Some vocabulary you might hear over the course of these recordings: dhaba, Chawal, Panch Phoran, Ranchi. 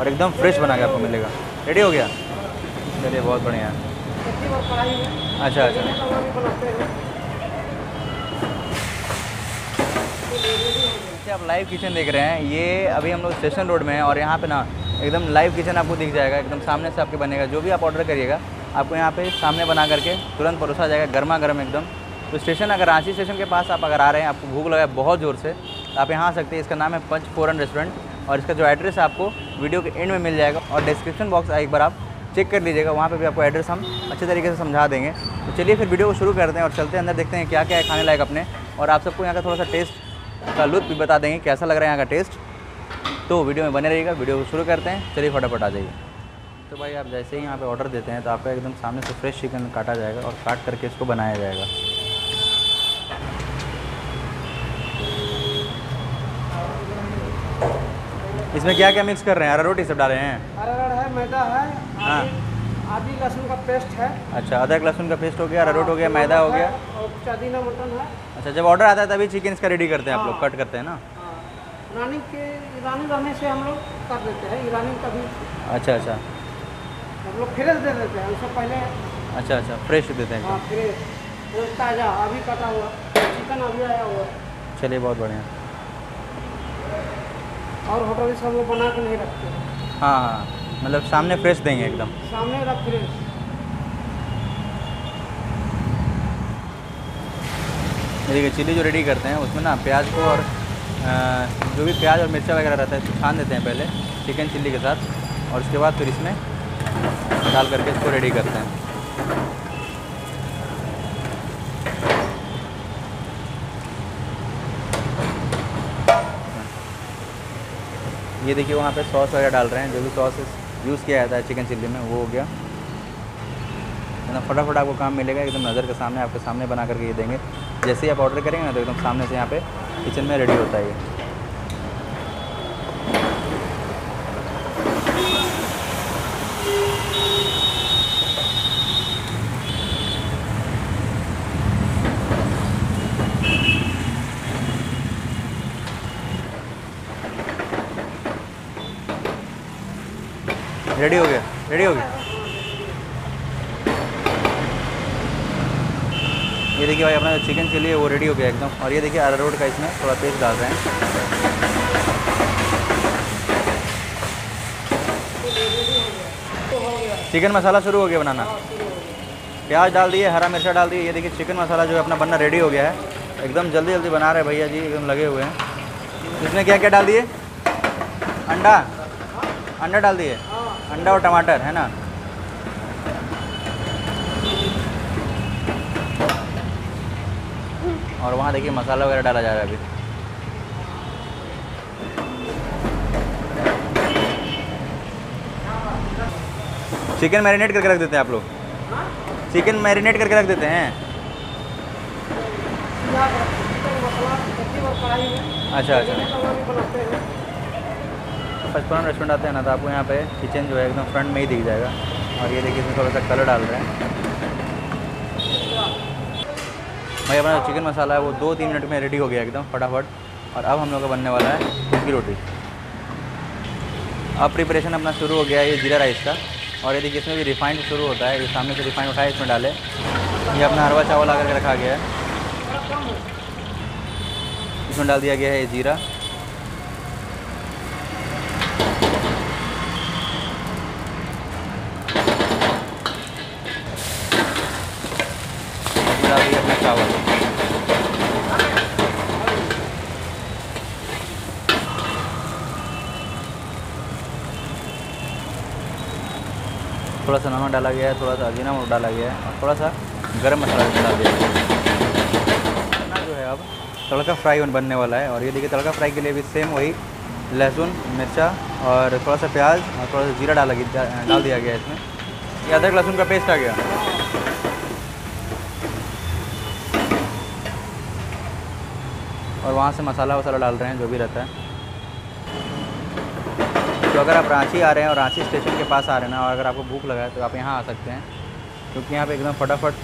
और एकदम फ्रेश बना के आपको मिलेगा। रेडी हो गया, चलिए बहुत बढ़िया। अच्छा अच्छा आप लाइव किचन देख रहे हैं, ये अभी हम लोग स्टेशन रोड में हैं और यहाँ पे ना एकदम लाइव किचन आपको दिख जाएगा, एकदम सामने से आपके बनेगा। जो भी आप ऑर्डर करिएगा आपको यहाँ पे सामने बना करके तुरंत परोसा जाएगा, गर्मा गर्म एकदम। तो स्टेशन अगर रांची स्टेशन के पास आप अगर आ रहे हैं, आपको भूख लगा है बहुत ज़ोर से, आप यहाँ आ सकते हैं। इसका नाम है पंच फोरन रेस्टोरेंट और इसका जो एड्रेस है आपको वीडियो के एंड में मिल जाएगा और डिस्क्रिप्शन बॉक्स एक बार आप चेक कर लीजिएगा, वहाँ पे भी आपको एड्रेस हम अच्छे तरीके से समझा देंगे। तो चलिए फिर वीडियो को शुरू करते हैं और चलते हैं अंदर, देखते हैं क्या क्या है खाने लायक अपने, और आप सबको यहाँ का थोड़ा सा टेस्ट का लुत्फ भी बता देंगे कैसा लग रहा है यहाँ का टेस्ट। तो वीडियो में बने रहिएगा, वीडियो को शुरू करते हैं, चलिए फटाफट आ जाइए। तो भाई आप जैसे ही यहाँ पर ऑर्डर देते हैं तो आपका एकदम सामने से फ्रेश चिकन काटा जाएगा और काट करके इसको बनाया जाएगा। इसमें क्या क्या मिक्स कर रहे हैं? अरारोट ही सब डाले हैं? अरारोट है, मैदा है, आदि लहसुन का पेस्ट है। अच्छा, अदरक लहसुन का पेस्ट हो गया, अरारोट हो गया, मैदा हो गया और चादीना मटन है। अच्छा, जब ऑर्डर आता है तभी चिकन इसका रेडी करते हैं आप लोग, कट करते हैं ना? ईरानी के ईरानी रहने से हम लोग कर देते हैं, ईरानी का भी। अच्छा अच्छा, हम लोग फ्रेश दे देते हैं उससे पहले। अच्छा अच्छा, फ्रेश देते हैं, फ्रेश ताज़ा अभी कटा हुआ चिकन अभी आया हुआ। चलिए बहुत बढ़िया। और होटल में सब लोग बना के नहीं रखते। हाँ, मतलब सामने फ्रेश देंगे एकदम, सामने रख फ्रेश। देखिए चिली जो रेडी करते हैं उसमें ना प्याज को और जो भी प्याज और मिर्चा वगैरह रहता है इसको छान देते हैं पहले चिकन चिली के साथ, और उसके बाद फिर इसमें डाल करके इसको रेडी करते हैं। ये देखिए वहाँ पे सॉस वगैरह डाल रहे हैं, जो भी सॉस यूज़ किया जाता है चिकन चिल्ली में वो हो गया। फटाफट आपको काम मिलेगा एकदम नज़र के सामने, आपके सामने बना करके ये देंगे। जैसे ही आप ऑर्डर करेंगे ना तो एकदम सामने से यहाँ पे किचन में रेडी होता है ये। रेडी हो गया, रेडी हो गया। ये देखिए भाई अपना जो चिकन चिली है वो रेडी हो गया एकदम, और ये देखिए अरारोट का इसमें थोड़ा पेस्ट डाल रहे हैं। चिकन मसाला शुरू हो गया बनाना, प्याज डाल दिए, हरा मिर्चा डाल दिए। ये देखिए चिकन मसाला जो है अपना बनना रेडी हो गया है, एकदम जल्दी जल्दी बना रहे भैया जी, एकदम लगे हुए हैं। इसमें क्या क्या डाल दिए? अंडा, अंडा डाल दिए, अंडा और टमाटर है ना। और वहाँ देखिए मसाला वगैरह डाला जा रहा है अभी। चिकन मैरिनेट करके रख देते हैं आप लोग? चिकन मैरिनेट करके रख देते हैं। अच्छा अच्छा, पंच फोरन रेस्टोरेंट आते हैं ना तो आपको यहाँ पे किचन जो है एकदम फ्रंट में ही दिख जाएगा। और ये देखिए इसमें थोड़ा सा कलर डाल रहे हैं भाई। अपना चिकन मसाला है वो 2-3 मिनट में रेडी हो गया एकदम फटाफट, और अब हम लोग का बनने वाला है सूखी रोटी। अब प्रिपरेशन अपना शुरू हो गया है ये जीरा राइस का, और ये देखिए इसमें भी रिफाइंड शुरू होता है, ये सामने से रिफाइंड उठाए इसमें डाले। ये अपना अरवा चावल ला करके रखा गया है, इसमें डाल दिया गया है ये जीरा। थोड़ा सा नमक डाला गया है, थोड़ा सा अजीना मोट डाला गया है और थोड़ा सा गरम मसाला डाला गया है। खाना जो है अब तड़का फ्राई बनने वाला है, और ये देखिए तड़का फ्राई के लिए भी सेम वही लहसुन मिर्चा और थोड़ा सा प्याज और थोड़ा सा जीरा डाल दिया गया है इसमें। ये अदरक लहसुन का पेस्ट आ गया, और वहाँ से मसाला वसाला डाल रहे हैं जो भी रहता है। तो अगर आप रांची आ रहे हैं और रांची स्टेशन के पास आ रहे हैं ना, और अगर आपको भूख लगा है तो आप यहाँ आ सकते हैं, क्योंकि यहाँ पे एकदम फटाफट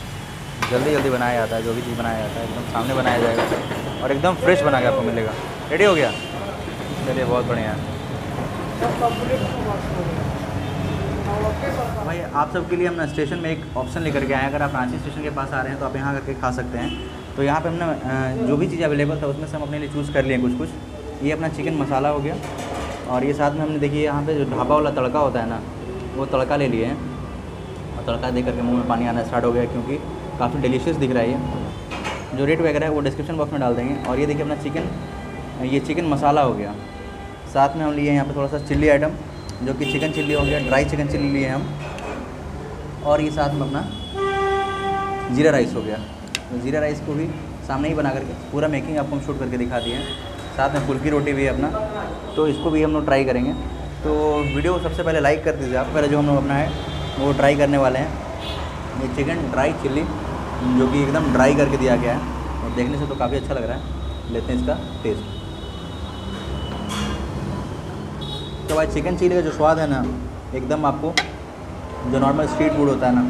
जल्दी जल्दी बनाया जाता है, जो भी चीज़ बनाया जाता है एकदम सामने बनाया जाएगा और एकदम फ्रेश बना के आपको मिलेगा। रेडी हो गया, चलिए बहुत बढ़िया। भाई आप सबके लिए हमने स्टेशन में एक ऑप्शन लेकर के आए हैं। अगर आप रांची स्टेशन के पास आ रहे हैं तो आप यहाँ करके खा सकते हैं। तो यहाँ पे हमने जो भी चीज़ अवेलेबल था उसमें से हम अपने लिए चूज़ कर लिए कुछ कुछ। ये अपना चिकन मसाला हो गया और ये साथ में हमने देखिए यहाँ पे जो ढाबा वाला तड़का होता है ना, वो तड़का ले लिए हैं। और तड़का दे करके मुँह में पानी आना स्टार्ट हो गया क्योंकि काफ़ी डिलीशियस दिख रहा है ये। जो रेट वगैरह है वो डिस्क्रिप्शन बॉक्स में डाल देंगे। और ये देखिए अपना चिकन, ये चिकन मसाला हो गया। साथ में हम लिए यहाँ पे थोड़ा सा चिल्ली आइटम जो कि चिकन चिल्ली हो गया, ड्राई चिकन चिल्ली लिए हम। और ये साथ में अपना जीरा राइस हो गया। तो जीरा राइस को भी सामने ही बना करके पूरा मेकिंग आपको हम शूट करके दिखा दिए हैं। साथ में फुल्की रोटी भी है अपना, तो इसको भी हम लोग ट्राई करेंगे। तो वीडियो सबसे पहले लाइक कर दीजिए आप। पहले जो हम लोग अपना है वो ट्राई करने वाले हैं, ये चिकन ड्राई चिल्ली जो कि एकदम ड्राई करके दिया गया है और देखने से तो काफ़ी अच्छा लग रहा है। लेते हैं इसका टेस्ट। तो भाई चिकन चिल्ली का जो स्वाद है ना, एकदम आपको जो नॉर्मल स्ट्रीट फूड होता है ना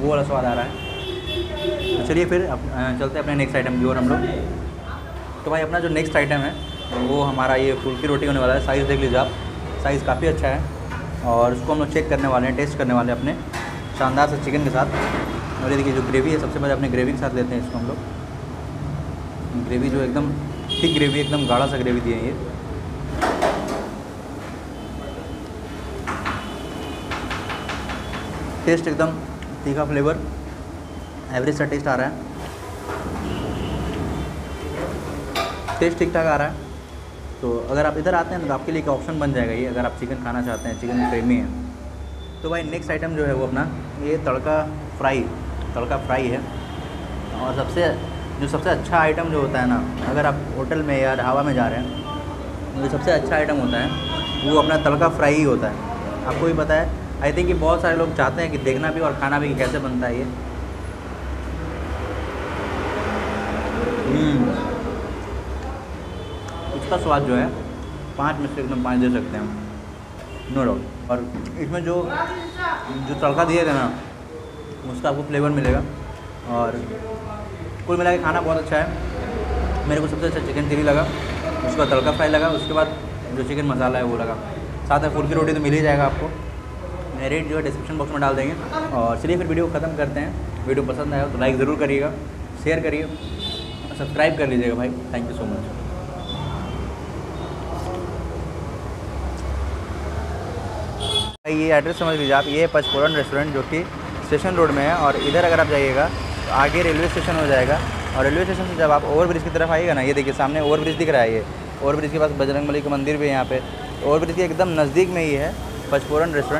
वो वाला स्वाद आ रहा है। तो चलिए फिर चलते हैं अपने नेक्स्ट आइटम की ओर हम लोग। तो भाई अपना जो नेक्स्ट आइटम है वो हमारा ये फुल्की रोटी होने वाला है। साइज़ देख लीजिए आप, साइज़ काफ़ी अच्छा है और उसको हम लोग चेक करने वाले हैं, टेस्ट करने वाले हैं अपने शानदार से चिकन के साथ। और ये देखिए जो ग्रेवी है, सबसे पहले अपने ग्रेवी के साथ लेते हैं इसको हम लोग। ग्रेवी जो एकदम थिक ग्रेवी, एकदम गाढ़ा सा ग्रेवी दिए हैं ये। टेस्ट एकदम तीखा फ्लेवर, एवरेज सा टेस्ट आ रहा है, टेस्ट ठीक ठाक आ रहा है। तो अगर आप इधर आते हैं तो आपके लिए एक ऑप्शन बन जाएगा ये, अगर आप चिकन खाना चाहते हैं, चिकन प्रेमी हैं। तो भाई नेक्स्ट आइटम जो है वो अपना ये तड़का फ्राई है। और सबसे अच्छा आइटम जो होता है ना, अगर आप होटल में या ढाबा में जा रहे हैं तो सबसे अच्छा आइटम होता है वो अपना तड़का फ्राई ही होता है। आपको भी पता है आई थिंक कि बहुत सारे लोग चाहते हैं कि देखना भी और खाना भी कैसे बनता है ये। इसका स्वाद जो है 5 में से एकदम 5 दे सकते हैं, नो डाउट। और इसमें जो तड़का दिए थे ना उसका आपको फ्लेवर मिलेगा। और कुल मिला के खाना बहुत अच्छा है। मेरे को सबसे अच्छा चिकन चिल्ली लगा, उसके बाद तड़का फ्राई लगा, उसके बाद जो चिकन मसाला है वो लगा, साथ में फुल्की रोटी तो मिल ही जाएगा आपको। रेट जो है डिस्क्रिप्शन बॉक्स में डाल देंगे। और चलिए फिर वीडियो ख़त्म करते हैं। वीडियो पसंद आया तो लाइक ज़रूर करिएगा, शेयर करिए और सब्सक्राइब कर लीजिएगा भाई। Thank you so much. भाई ये एड्रेस समझ लीजिए आप, ये पंच फोरन रेस्टोरेंट जो कि स्टेशन रोड में है। और इधर अगर आप जाइएगा तो आगे रेलवे स्टेशन हो जाएगा। और रेलवे स्टेशन से जब आप ओवरब्रिज की तरफ आइएगा ना, ये देखिए सामने ओवरब्रिज दिख रहा है। ये ओवरब्रिज के पास बजरंगबली का मंदिर भी है यहाँ पे। ओवरब्रिज के एकदम नज़दीक में ही है पंच फोरन रेस्टोरेंट।